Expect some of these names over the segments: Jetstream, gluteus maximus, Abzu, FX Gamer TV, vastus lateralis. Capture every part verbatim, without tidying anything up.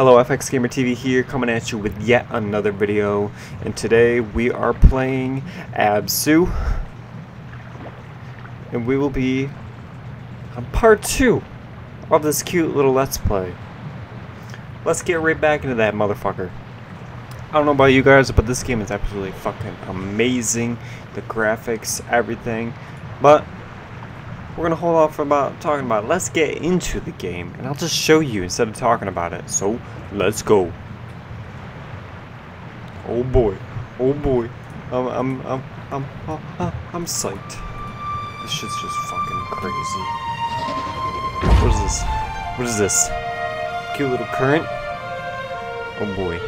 Hello, F X Gamer T V here, coming at you with yet another video, and today we are playing Abzu, and we will be on part two of this cute little let's play. Let's get right back into that motherfucker. I don't know about you guys, but this game is absolutely fucking amazing. The graphics, everything, but we're gonna hold off about talking about it. Let's get into the game, and I'll just show you instead of talking about it. So let's go. Oh boy, oh boy, I'm I'm I'm I'm I'm, I'm psyched. This shit's just fucking crazy. What is this? What is this? Cute little current. Oh boy,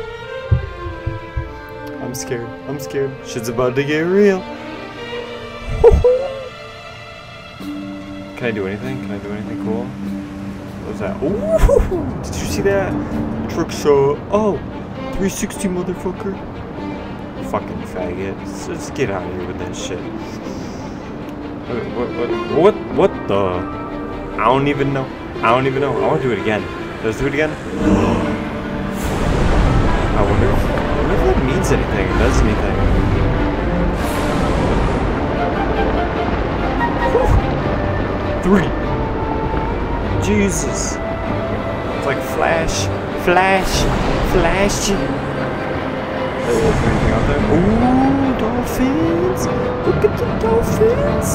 I'm scared. I'm scared. Shit's about to get real. Can I do anything? Can I do anything cool? What was that? Ooh! Did you see that? Trick shot. Oh! three sixty, motherfucker. Fucking faggot. Let's just get out of here with that shit. Okay, what, what, what, what the? I don't even know. I don't even know. I want to do it again. Let's do it again. I wonder if, I wonder if that means anything. It does anything. Three. Jesus. It's like flash, flash, flash. Ooh, dolphins. Look at the dolphins.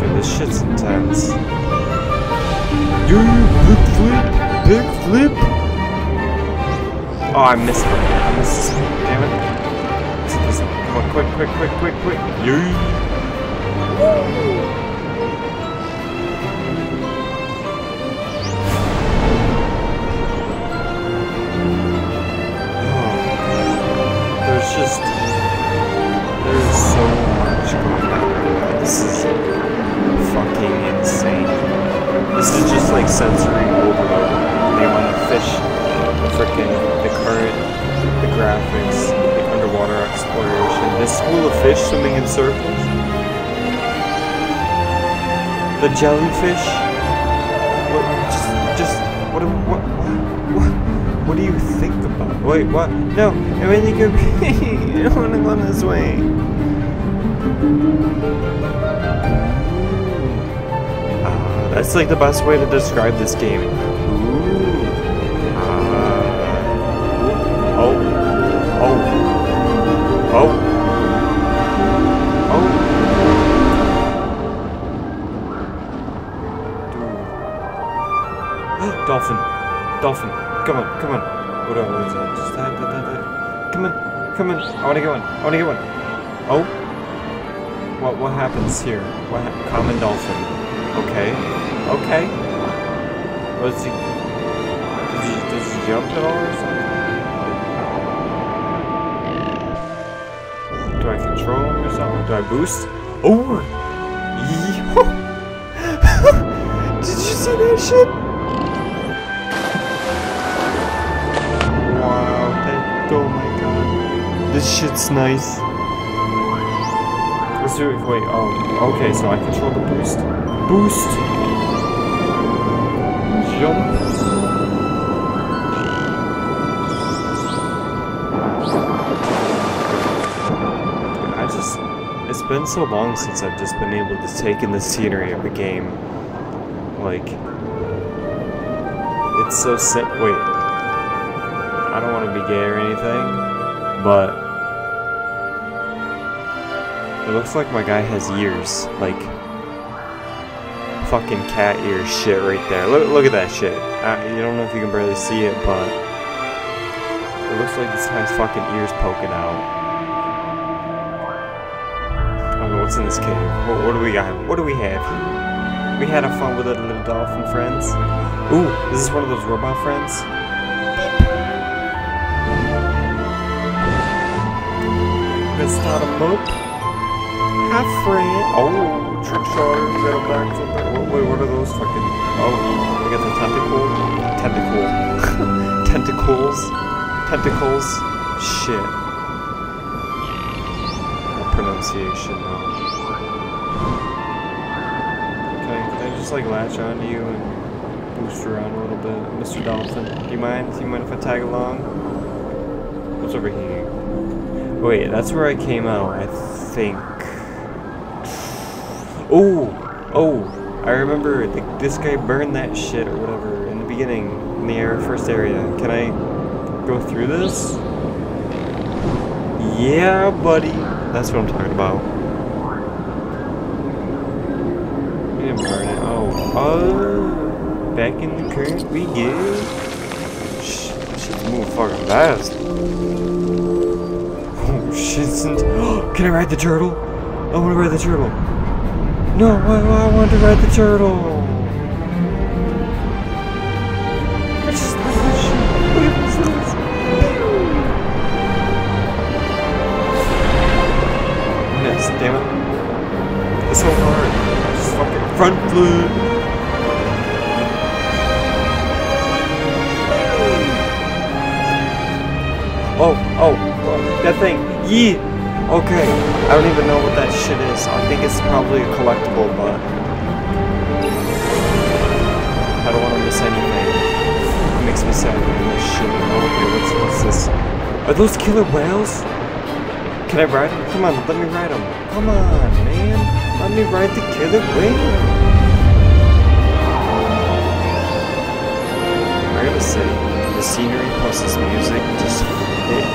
Dude, this shit's intense. Dude, big flip, big flip. Oh, I missed it. I missed it. Damn it. Come on, quick, quick, quick, quick, quick. Yeah. Woo! Oh, there's just there's so much going on right now. This is fucking insane. This is just like sensory overload. The amount of fish, the frickin' the current, the graphics, the underwater exploration, this school of fish swimming in circles. The jellyfish? What, just, just, what, what, what, what do you think about? Wait, what? No, I really could be. I don't want to go this way. Uh, that's like the best way to describe this game. Ooh. Uh, oh. Oh. Oh. Dolphin, dolphin, come on, come on. What is that? Just that, that, that, that. Come on, come on. I want to get one. I want to get one. Oh, what? What happens here? What? Ha common dolphin. Okay, okay. Was he? Did he? Did he jump at all or something? Do I control him or something? Do I boost? Oh, yeah. Did you see that shit? Oh my god. This shit's nice. Let's do it. Wait, oh. Okay, so I control the boost. Boost! Jump. Dude, I just... It's been so long since I've just been able to take in the scenery of the game. Like... It's so sick. Wait. I don't want to be gay or anything, but it looks like my guy has ears, like fucking cat ear shit right there. Look, look at that shit. I, you don't know if you can barely see it, but it looks like this guy's fucking ears poking out. I don't know what's in this cave. What, what do we got? What do we have here? We had a fun with our little dolphin friends. Ooh, is this one of those robot friends? Start a boat. Hi, friend. Oh, trick shot, little back. Wait, what are those fucking? Oh, we got the tentacle, tentacle, tentacles, tentacles. Shit. No pronunciation though. Okay, can I just like latch onto you and boost around a little bit. Mister Dolphin, do you mind? Do you mind if I tag along? What's over here? Wait, that's where I came out, I think. Oh! Oh! I remember the, this guy burned that shit or whatever in the beginning, in the first area. Can I go through this? Yeah, buddy! That's what I'm talking about. We didn't burn it. Oh. Oh! Back in the current we get. Shh, she's moving fucking fast. Oh, shit. Can I ride the turtle? I want to ride the turtle. No, I, I want to ride the turtle. I just love this shit. What is this? Yes, damn it. It's so hard. Just fucking front flip. Oh, oh, oh, that thing. Yeah. Okay, I don't even know what that shit is. I think it's probably a collectible, but I don't want to miss anything. It makes me sad. Shit. Okay, what's, what's this? Are those killer whales? Can I ride them? Come on, let me ride them. Come on, man. Let me ride the killer whale. I gotta say, the scenery plus this music just hit.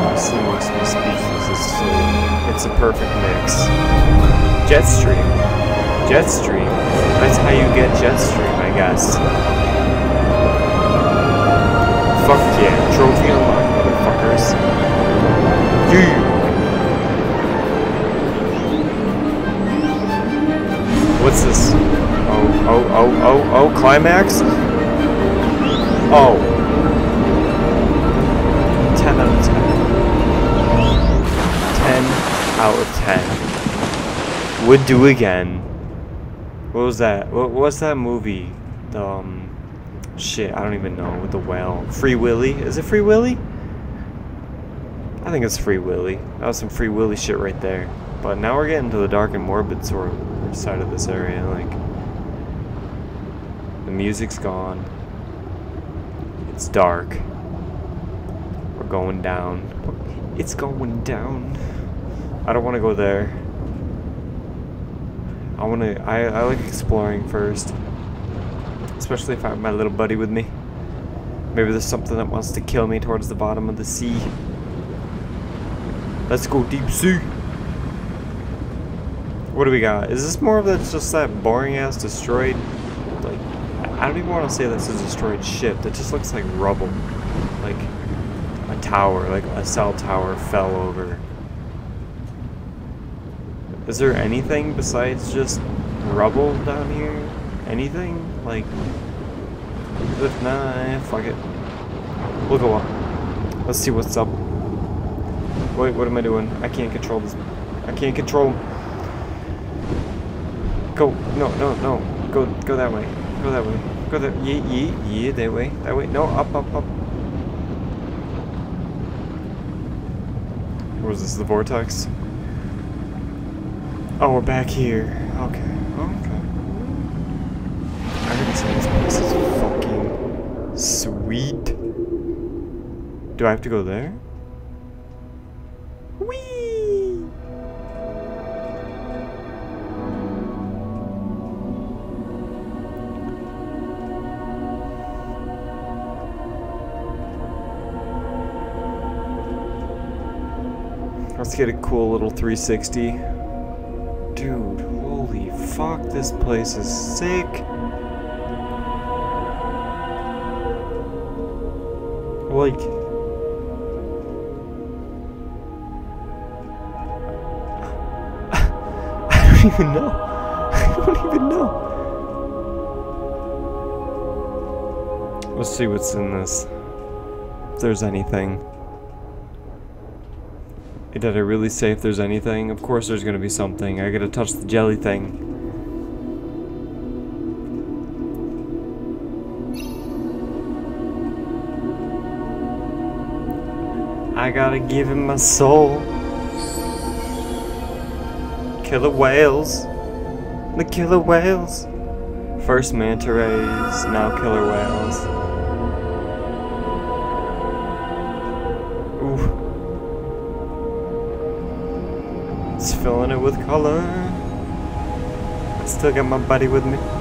Honestly, makes me speechless. It's so, it's a perfect mix. Jetstream, Jetstream. That's how you get Jetstream, I guess. Fuck yeah, trophy unlocked, motherfuckers. Yeah. What's this? Oh, oh, oh, oh, oh, climax. Oh. ten out of ten. Would do again. What was that? What was that movie? The, um, shit, I don't even know. With the whale. Free Willy? Is it Free Willy? I think it's Free Willy. That was some Free Willy shit right there. But now we're getting to the dark and morbid sort of side of this area. Like, the music's gone. It's dark. We're going down. It's going down. I don't want to go there. I want to, I, I like exploring first. Especially if I have my little buddy with me. Maybe there's something that wants to kill me towards the bottom of the sea. Let's go deep sea. What do we got? Is this more of that, just that boring ass destroyed, like, I don't even want to say that's a destroyed ship. That just looks like rubble. Like a tower, like a cell tower fell over. Is there anything besides just rubble down here? Anything? Like, if not, fuck it. We'll go up. Let's see what's up. Wait, what am I doing? I can't control this. I can't control. Go. No, no, no. Go, go that way. Go that way. Go that. Yeah, yeah, yeah. That way. That way. No, up, up, up. Or is this the vortex? Oh, we're back here. Okay. Okay. I heard say this place is fucking sweet. Do I have to go there? Whee! Let's get a cool little three sixty. Dude, holy fuck, this place is sick. Like, I don't even know. I don't even know. Let's see what's in this. If there's anything. Did I really say if there's anything? Of course there's gonna be something. I gotta touch the jelly thing. I gotta give him my soul. Killer whales. The killer whales. First manta rays, now killer whales. Ooh. It's filling it with color. I still got my buddy with me. Ooh.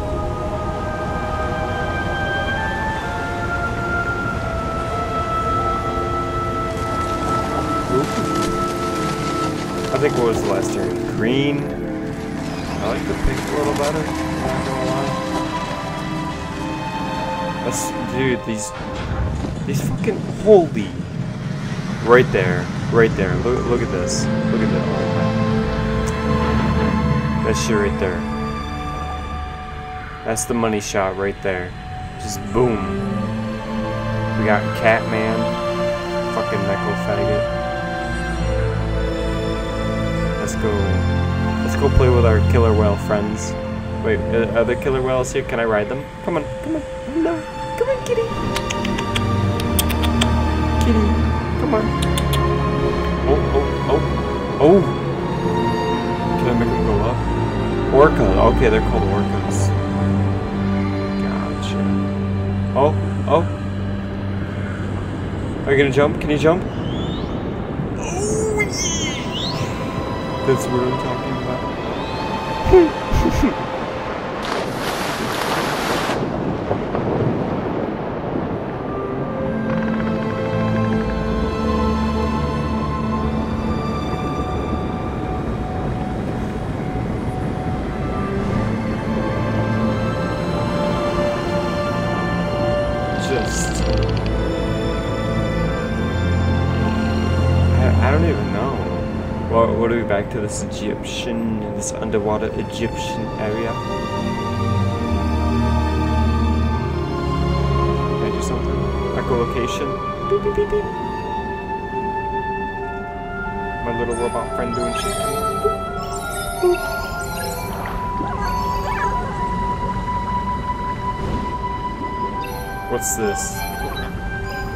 I think what was the last turn? Green. I like the pink a little better. Not gonna lie. That's, dude, these, these fucking, holy, right there, right there, look, look at this, look at that, that shit right there, that's the money shot right there, just boom, we got Catman, fucking Necro Faggot, let's go, let's go play with our killer whale friends. Wait, are the killer whales here? Can I ride them? Come on, come on, no, come on, kitty. Kitty, come on. Oh, oh, oh, oh. Can I make them go up? Orca, okay, they're called orcas. Gotcha. Oh, oh. Are you gonna jump? Can you jump? Oh, yeah. That's what I'm talking about. What are we back to this Egyptian, this underwater Egyptian area? Can I do something? Echolocation. Beep, beep, beep, beep. My little robot friend doing shit. Boop, boop. What's this?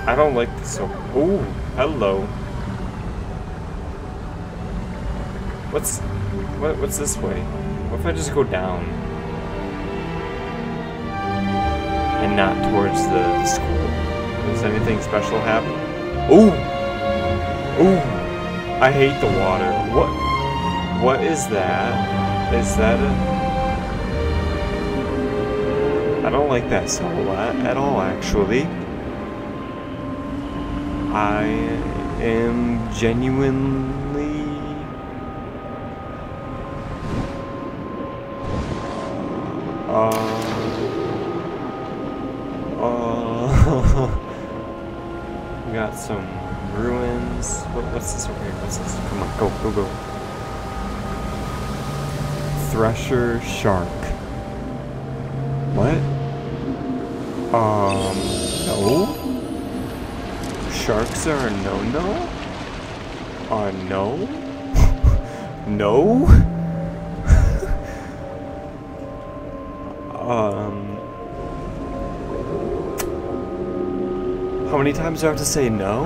I don't like this so. Ooh, hello. What's, what, what's this way? What if I just go down? And not towards the, the school? Does anything special happen? Ooh! Ooh! I hate the water. What? What is that? Is that a... I don't like that so lot at all, actually. I am genuinely... Uh, uh, we got some ruins. What, what's this over here? What's this? Come on, go, go, go. Thresher shark. What? Um, no? Sharks are a no-no? Uh, no? No? Um, how many times do I have to say no?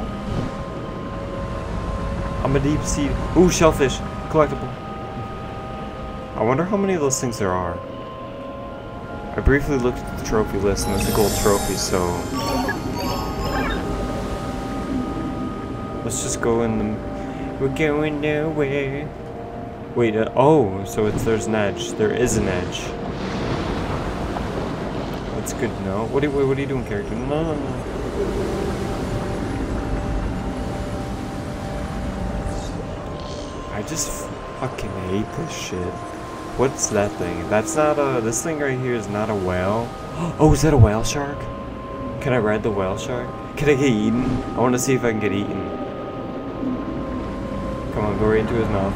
I'm a deep sea. Ooh, shellfish, collectible. I wonder how many of those things there are. I briefly looked at the trophy list, and there's a gold trophy, so let's just go in the. We're going nowhere. Wait. Uh, oh, so it's there's an edge. There is an edge. That's good to know. What are, you, what are you doing, character? No, no, no. I just fucking hate this shit. What's that thing? That's not a... This thing right here is not a whale. Oh, is that a whale shark? Can I ride the whale shark? Can I get eaten? I want to see if I can get eaten. Come on, go right into his mouth.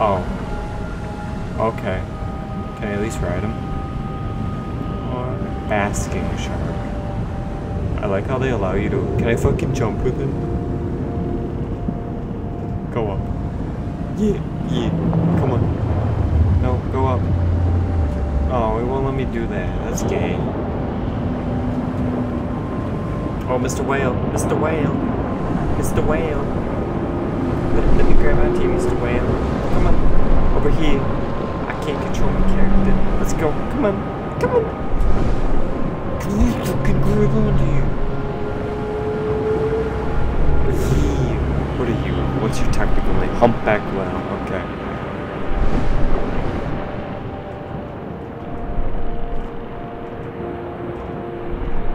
Oh. Okay. Can I at least ride him? Basking shark. I like how they allow you to. Can I fucking jump with it? Go up. Yeah, yeah. Come on. No, go up. Oh, it won't let me do that. That's gay. Oh, Mister Whale. Mister Whale. Mister Whale. Let, let me grab onto you, Mister Whale. Come on. Over here. I can't control the character. Let's go. Come on. Come on. Please fucking grab onto you. What are you? What's your technical name? Humpback Whale. Okay.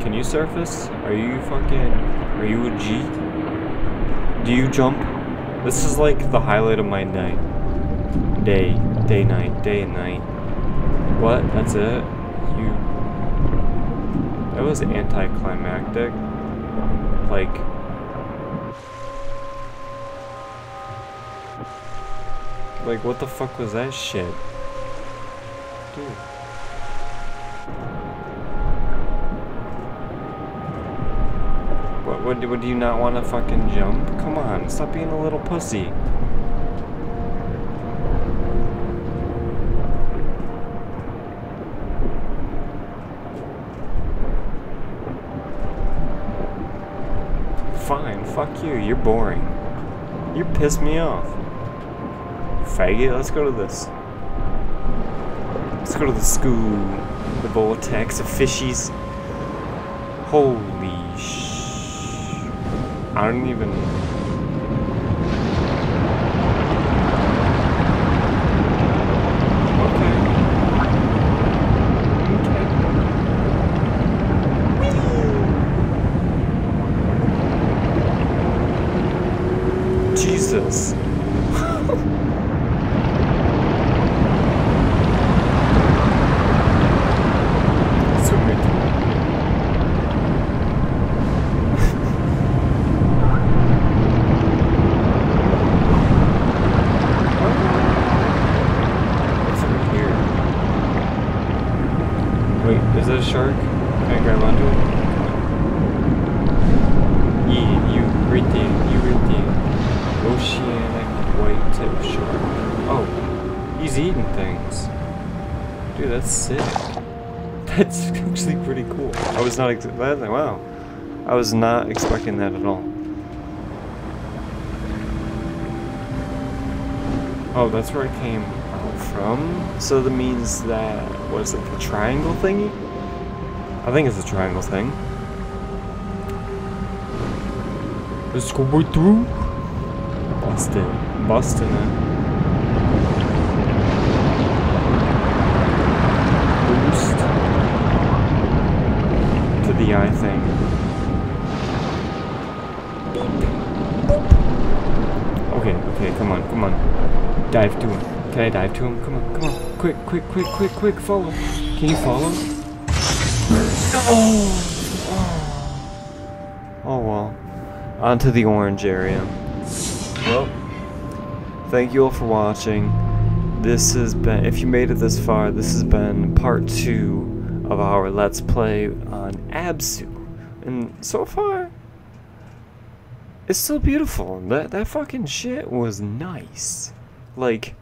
Can you surface? Are you fucking... Are you a G? Do you jump? This is like the highlight of my night. Day. Day, night. Day, night. What? That's it? You... That was anticlimactic. Like... Like, what the fuck was that shit? Dude. What, what, what do you not want to fucking jump? Come on, stop being a little pussy. Fine, fuck you, you're boring. You pissed me off. Faggot, let's go to this. Let's go to the school. The vortex of fishies. Holy shit. I don't even... Okay. Okay. Jesus. Is that a shark? Can I grab onto it? You, you read the, you read the oceanic white tip shark. Oh, he's eating things. Dude, that's sick. That's actually pretty cool. I was not ex- that, wow. I was not expecting that at all. Oh, that's where I came out from. So that means that, what is it, the triangle thingy? I think it's a triangle thing. Let's go right through. Bust it. Busting it. Boost. To the eye thing. Okay, okay, come on, come on. Dive to him. Can I dive to him? Come on, come on. Quick, quick, quick, quick, quick, follow. Can you follow? Oh, oh, oh well. Onto the orange area. Well, thank you all for watching. This has been, if you made it this far, this has been part two of our Let's Play on Abzu. And so far, it's still beautiful. That, that fucking shit was nice. Like...